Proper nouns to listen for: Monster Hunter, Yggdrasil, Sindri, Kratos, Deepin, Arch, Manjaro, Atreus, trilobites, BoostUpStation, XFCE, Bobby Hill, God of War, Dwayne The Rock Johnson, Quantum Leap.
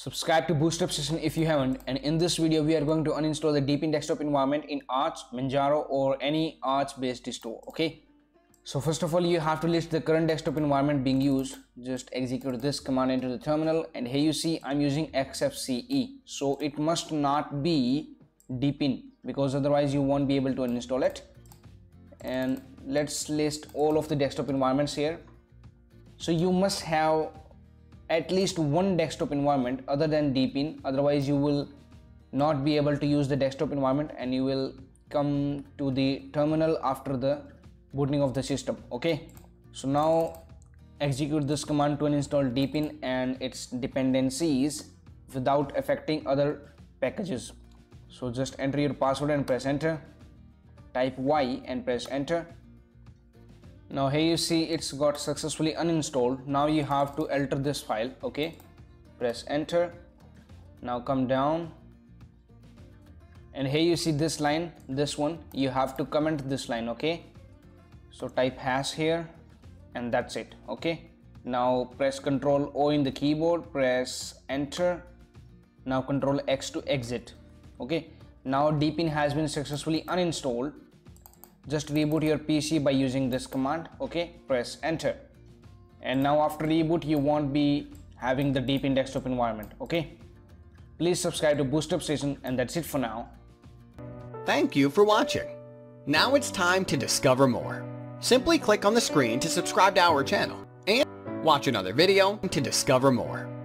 Subscribe to BoostUpStation if you haven't, and in this video we are going to uninstall the Deepin desktop environment in Arch, Manjaro or any Arch based distro. Okay, so first of all you have to list the current desktop environment being used. Just execute this command into the terminal, and here you see I'm using XFCE, so it must not be Deepin because otherwise you won't be able to uninstall it. And let's list all of the desktop environments here. So you must have at least one desktop environment other than Deepin, otherwise you will not be able to use the desktop environment and you will come to the terminal after the booting of the system. Okay, so now execute this command to uninstall Deepin and its dependencies without affecting other packages. So just enter your password and press enter, type Y and press enter. Now here you see it's got successfully uninstalled. Now you have to alter this file. Okay, press enter. Now come down and here you see this line, this one, you have to comment this line. Okay, so type hash here and that's it. Okay, now press Ctrl O in the keyboard, press enter. Now Ctrl X to exit. Okay, now Deepin has been successfully uninstalled. Just reboot your PC by using this command. Okay, press enter, and now after reboot you won't be having the Deepin desktop environment. Okay, please subscribe to BoostUpStation, and that's it for now. Thank you for watching. Now it's time to discover more. Simply click on the screen to subscribe to our channel and watch another video to discover more.